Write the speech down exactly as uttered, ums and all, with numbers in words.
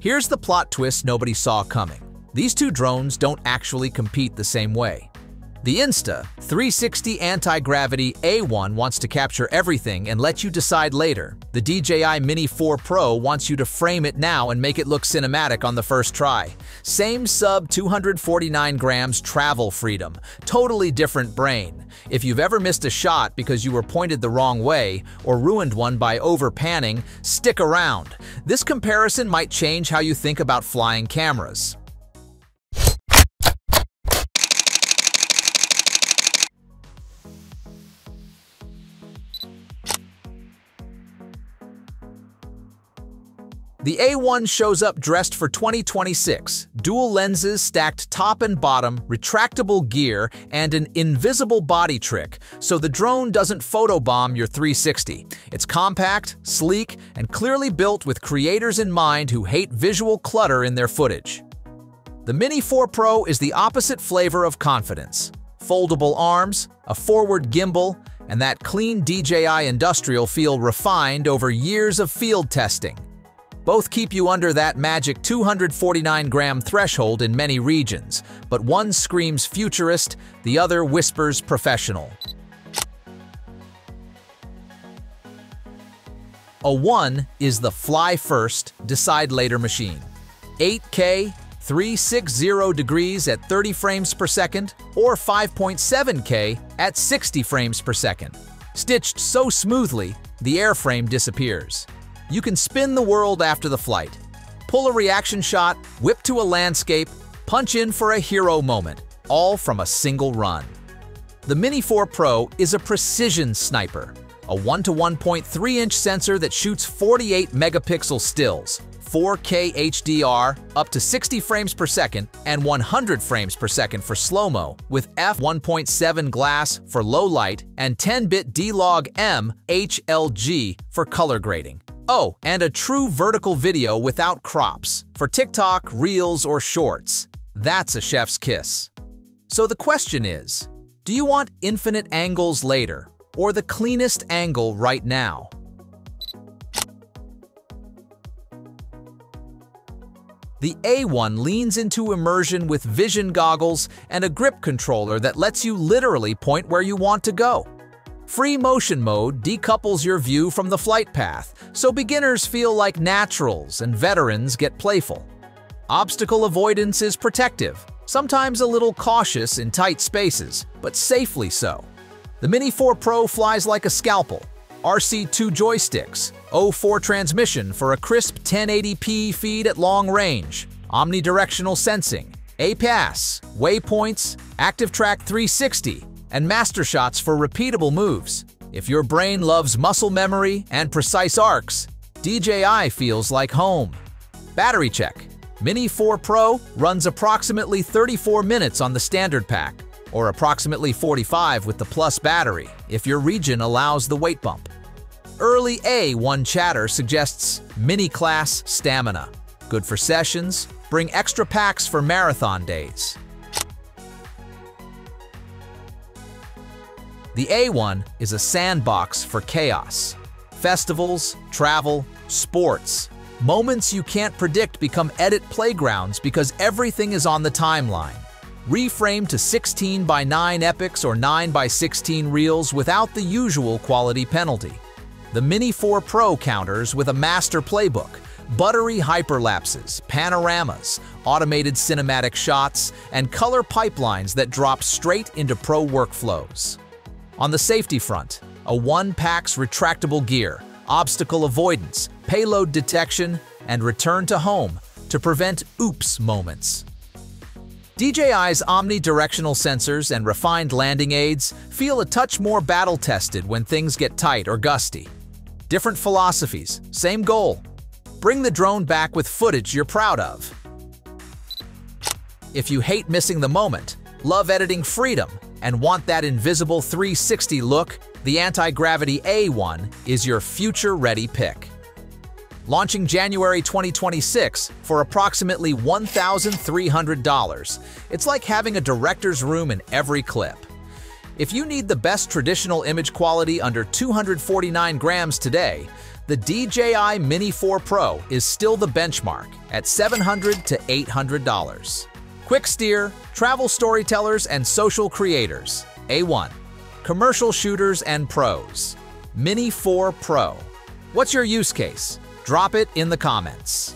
Here's the plot twist nobody saw coming. These two drones don't actually compete the same way. The Insta three sixty Antigravity A one wants to capture everything and let you decide later. The D J I Mini four Pro wants you to frame it now and make it look cinematic on the first try. Same sub two hundred forty-nine grams travel freedom, totally different brain. If you've ever missed a shot because you were pointed the wrong way or ruined one by over-panning, stick around. This comparison might change how you think about flying cameras. The A one shows up dressed for twenty twenty-six, dual lenses stacked top and bottom, retractable gear, and an invisible body trick, so the drone doesn't photobomb your three sixty. It's compact, sleek, and clearly built with creators in mind who hate visual clutter in their footage. The Mini four Pro is the opposite flavor of confidence. Foldable arms, a forward gimbal, and that clean D J I industrial feel refined over years of field testing. Both keep you under that magic two hundred forty-nine gram threshold in many regions, but one screams futurist, the other whispers professional. O one is the fly first, decide later machine. eight K, three hundred sixty degrees at thirty frames per second, or five point seven K at sixty frames per second. Stitched so smoothly, the airframe disappears. You can spin the world after the flight. Pull a reaction shot, whip to a landscape, punch in for a hero moment, all from a single run. The Mini four Pro is a precision sniper, a one to one point three inch sensor that shoots forty-eight megapixel stills, four K H D R, up to sixty frames per second, and one hundred frames per second for slow-mo, with f one point seven glass for low light and ten bit D log M H L G for color grading. Oh, and a true vertical video without crops for TikTok, Reels, or Shorts. That's a chef's kiss. So the question is, do you want infinite angles later or the cleanest angle right now? The A one leans into immersion with vision goggles and a grip controller that lets you literally point where you want to go. Free motion mode decouples your view from the flight path, so beginners feel like naturals and veterans get playful. Obstacle avoidance is protective, sometimes a little cautious in tight spaces, but safely so. The Mini four Pro flies like a scalpel, R C two joysticks, O four transmission for a crisp ten eighty P feed at long range, omnidirectional sensing, A P A S, waypoints, ActiveTrack three sixty, and master shots for repeatable moves. If your brain loves muscle memory and precise arcs, D J I feels like home. Battery check. Mini four Pro runs approximately thirty-four minutes on the standard pack, or approximately forty-five with the plus battery if your region allows the weight bump. Early A one chatter suggests mini class stamina. Good for sessions, bring extra packs for marathon days. The A one is a sandbox for chaos. Festivals, travel, sports. Moments you can't predict become edit playgrounds because everything is on the timeline. Reframe to sixteen by nine epics or nine by sixteen reels without the usual quality penalty. The Mini four Pro counters with a master playbook, buttery hyperlapses, panoramas, automated cinematic shots, and color pipelines that drop straight into pro workflows. On the safety front, O one packs retractable gear, obstacle avoidance, payload detection, and return to home to prevent oops moments. D J I's omnidirectional sensors and refined landing aids feel a touch more battle-tested when things get tight or gusty. Different philosophies, same goal. Bring the drone back with footage you're proud of. If you hate missing the moment, love editing freedom, and want that invisible three sixty look, the Anti-Gravity A one is your future-ready pick. Launching January twenty twenty-six for approximately one thousand three hundred dollars, it's like having a director's room in every clip. If you need the best traditional image quality under two hundred forty-nine grams today, The D J I Mini four Pro is still the benchmark at seven hundred to eight hundred dollars. Quick steer, travel storytellers and social creators, A one. Commercial shooters and pros, Mini four Pro. What's your use case? Drop it in the comments.